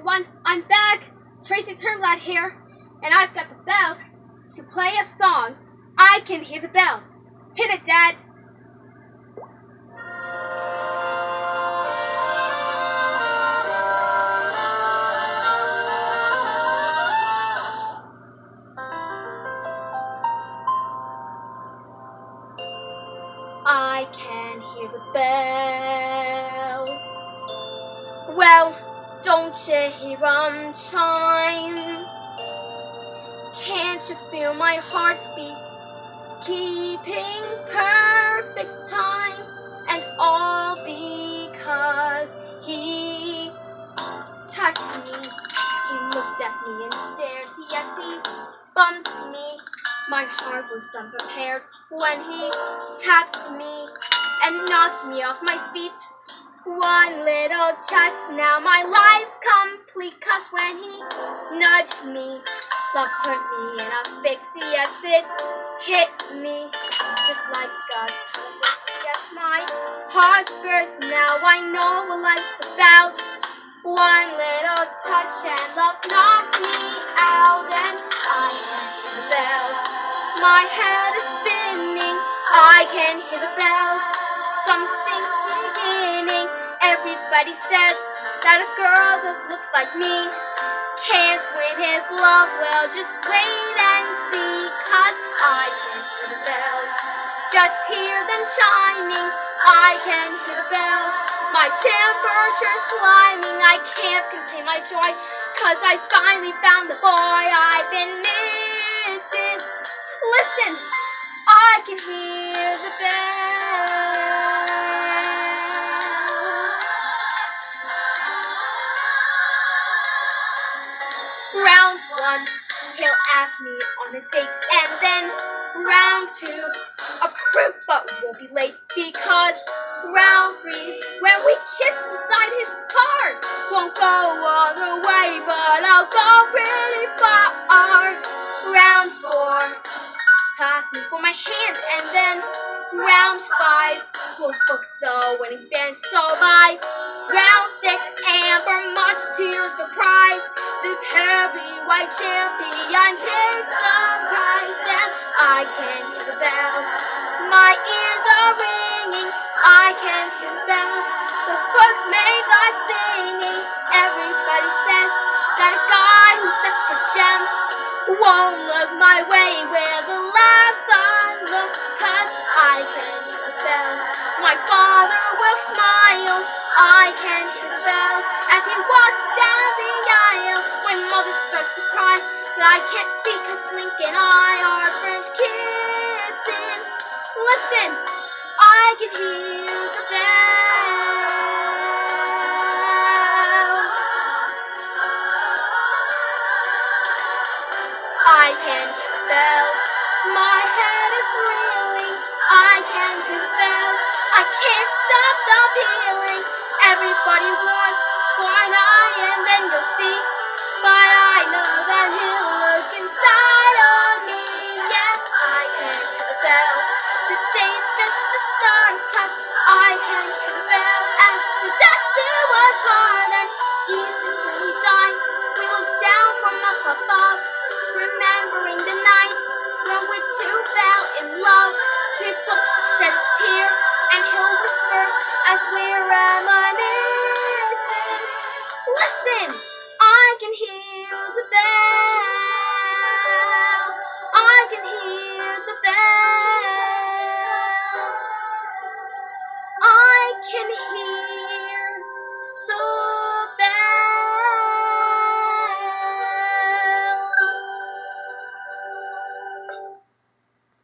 everyone, I'm back! Tracy Turnblad here, and I've got the bells to play a song. I can hear the bells. Hit it, Dad! I can hear the bells. Well, don't you hear them chime? Can't you feel my heartbeat keeping perfect time? And all because he touched me. He looked at me and stared. Yes, he bumped me. My heart was unprepared when he tapped me and knocked me off my feet. One little touch, now my life's complete. 'Cause when he nudged me, love put me in a fix. Yes, it hit me just like a tornado. Yes, my heart burst. Now I know what life's about. One little touch and love knocked me out, and I heard the bells. My head is spinning, I can hear the bells. Something's beginning. Everybody says that a girl that looks like me can't win his love. Well, just wait and see, 'cause I can hear the bells. Just hear them chiming, I can hear the bells. My temperature's climbing, I can't contain my joy, 'cause I finally found the boy I've been missing. Listen, I can hear the bells. Round one, he'll ask me on a date, and then round two, a crib but won't be late, because round three's where we kiss inside his car. Won't go all the way, but I'll go really far. Round four, ask me for my hand, and then round five, we'll book the wedding band. So by round six, Amber, much to your surprise, this heavyweight champion takes the prize. And I can hear the bells, my ears are ringing. I can hear the bells, the footmaids are singing. Everybody says that a guy who's such a gem won't look my way with a last look, 'cause I can hear the bells. My father will smile, I can hear the bells, as he walks down the aisle. My mother starts to cry, but I can't see, 'cause Link and I are French kissing. Listen, I can hear the bells. I can hear the bells. My head is reeling. I can hear the bells. I can't stop the pealing. Everybody wants for an eye, and then you'll see. But I know that he'll look inside of me. Yeah, I can hear the bells. Today's just the start, 'cause I can hear the bells. As the death do us part, and even when we die, we look down from up above, remembering the nights when we two fell in love. We both shed a tear, and he'll whisper as we're reminiscing. Listen, I can hear the bells. I can hear the bells. I can hear.